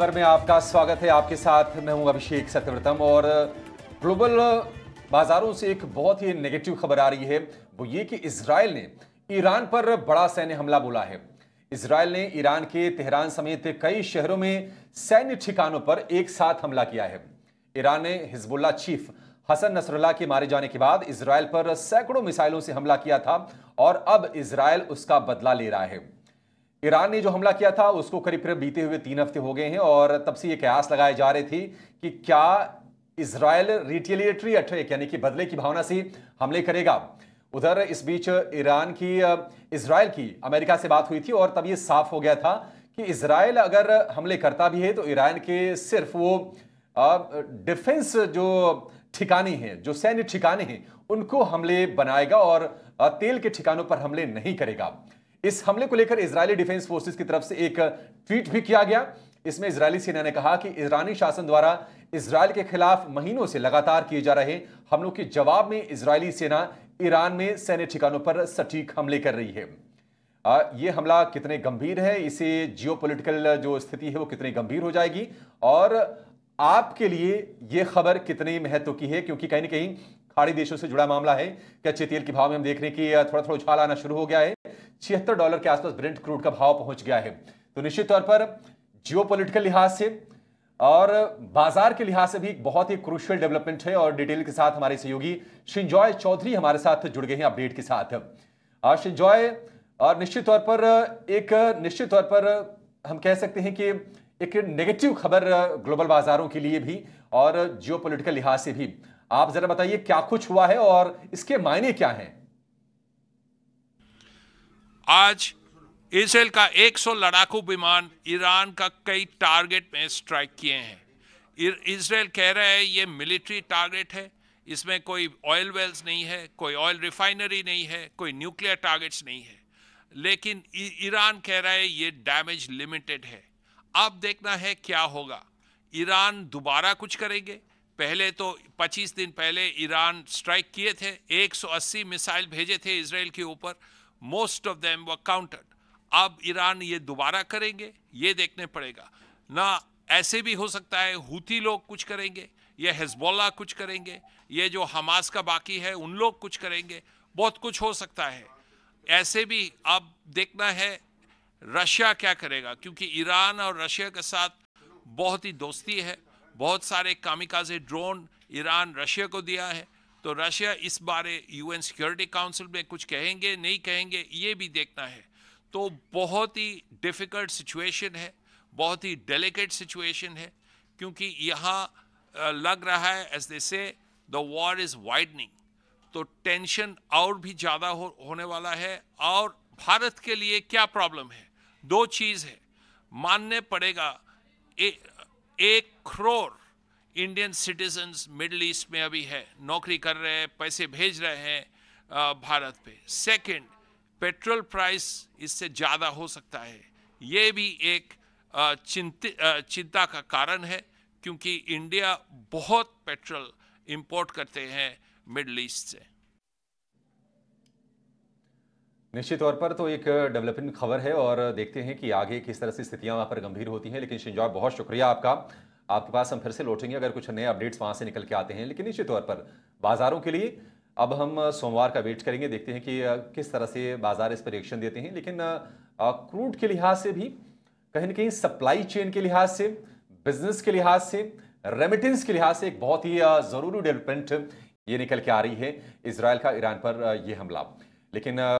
खबर में आपका स्वागत है। आपके साथ मैं हूं अभिषेक सत्यव्रतम। और ग्लोबल बाजारों से एक बहुत ही नेगेटिव खबर आ रही है, वो ये कि इजराइल ने ईरान पर बड़ा सैन्य हमला बोला है। इजराइल ने ईरान के तेहरान समेत कई शहरों में सैन्य ठिकानों पर एक साथ हमला किया है। ईरान ने हिजबुल्ला चीफ हसन नसरुल्ला के मारे जाने के बाद इजराइल पर सैकड़ों मिसाइलों से हमला किया था और अब इजराइल उसका बदला ले रहा है। ईरान ने जो हमला किया था उसको करीब करीब बीते हुए 3 हफ्ते हो गए हैं और तब से ये कयास लगाए जा रहे थे कि क्या इजराइल रिटेलिएटरी अटैक यानी कि बदले की भावना से हमले करेगा। उधर इस बीच इजराइल की अमेरिका से बात हुई थी और तब ये साफ हो गया था कि इजराइल अगर हमले करता भी है तो ईरान के सिर्फ वो डिफेंस जो ठिकाने हैं, जो सैन्य ठिकाने हैं, उनको हमले बनाएगा और तेल के ठिकानों पर हमले नहीं करेगा। इस हमले को लेकर इजरायली डिफेंस फोर्सेस की तरफ से एक ट्वीट भी किया गया। इसमें इजरायली सेना ने कहा कि ईरानी शासन द्वारा इजरायल के खिलाफ महीनों से लगातार किए जा रहे हमलों के जवाब में इजरायली सेना ईरान में सैन्य ठिकानों पर सटीक हमले कर रही है। ये हमला कितने गंभीर है, इसे जियोपॉलिटिकल जो स्थिति है वो कितनी गंभीर हो जाएगी और आपके लिए ये खबर कितनी महत्व की है, क्योंकि कहीं ना कहीं खाड़ी देशों से जुड़ा मामला है। कच्चे तेल के भाव में हम देख रहे हैं कि थोड़ा थोड़ा उछाल आना शुरू हो गया है। $76 के आसपास ब्रेंट क्रूड का भाव पहुंच गया है। तो निश्चित तौर पर जियोपॉलिटिकल लिहाज से और बाजार के लिहाज से भी बहुत ही क्रूशियल डेवलपमेंट है। और डिटेल के साथ हमारे सहयोगी शिंजॉय चौधरी हमारे साथ जुड़ गए हैं अपडेट के साथ। शिंजॉय, और निश्चित तौर पर हम कह सकते हैं कि एक नेगेटिव खबर ग्लोबल बाजारों के लिए भी और जियोपॉलिटिकल लिहाज से भी। आप जरा बताइए क्या कुछ हुआ है और इसके मायने क्या हैं। आज इसराइल का 100 लड़ाकू विमान ईरान का कई टारगेट में स्ट्राइक किए हैं। इसराइल कह रहा है ये मिलिट्री टारगेट है, इसमें कोई ऑयल वेल्स नहीं है, कोई ऑयल रिफाइनरी नहीं है, कोई न्यूक्लियर टारगेट्स नहीं है। लेकिन ईरान कह रहा है ये डैमेज लिमिटेड है। अब देखना है क्या होगा। ईरान दोबारा कुछ करेंगे। पहले तो 25 दिन पहले ईरान स्ट्राइक किए थे, 180 मिसाइल भेजे थे इसराइल के ऊपर। Most of them were countered. अब ईरान ये दोबारा करेंगे, ये देखने पड़ेगा ना। ऐसे भी हो सकता है हूती लोग कुछ करेंगे, ये हिजबुल्लाह कुछ करेंगे, ये जो हमास का बाकी है उन लोग कुछ करेंगे। बहुत कुछ हो सकता है। ऐसे भी अब देखना है रशिया क्या करेगा, क्योंकि ईरान और रशिया के साथ बहुत ही दोस्ती है। बहुत सारे कामिकाजे ड्रोन ईरान रशिया को दिया है। तो रशिया इस बारे यूएन सिक्योरिटी काउंसिल में कुछ कहेंगे नहीं कहेंगे, ये भी देखना है। तो बहुत ही डिफ़िकल्ट सिचुएशन है, बहुत ही डेलिकेट सिचुएशन है, क्योंकि यहाँ लग रहा है as they say the war is widening. तो टेंशन और भी ज़्यादा होने वाला है। और भारत के लिए क्या प्रॉब्लम है, दो चीज़ है मानने पड़ेगा। 1 crore Indian citizens middle east में अभी है, नौकरी कर रहे हैं, पैसे भेज रहे हैं भारत पे। सेकंड, पेट्रोल प्राइस इससे ज़्यादा हो सकता है, ये भी एक चिंता का कारण है, क्योंकि इंडिया बहुत पेट्रोल इंपोर्ट करते हैं मिडिल ईस्ट से। निश्चित तौर पर तो एक डेवलपमेंट खबर है और देखते हैं कि आगे किस तरह से स्थितियां वहां पर गंभीर होती हैं। लेकिन शिंजॉय, बहुत शुक्रिया आपका। आपके पास हम फिर से लौटेंगे अगर कुछ नए अपडेट्स वहां से निकल के आते हैं। लेकिन निश्चित तौर पर बाजारों के लिए अब हम सोमवार का वेट करेंगे, देखते हैं कि किस तरह से बाजार इस पर रिएक्शन देते हैं। लेकिन क्रूड के लिहाज से भी कहीं ना कहीं सप्लाई चेन के लिहाज से, बिजनेस के लिहाज से, रेमिटेंस के लिहाज से एक बहुत ही ज़रूरी डेवलपमेंट ये निकल के आ रही है, इसराइल का ईरान पर यह हमला। लेकिन